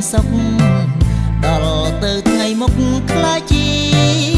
Sốc đỏ từ ngày mốc lá chi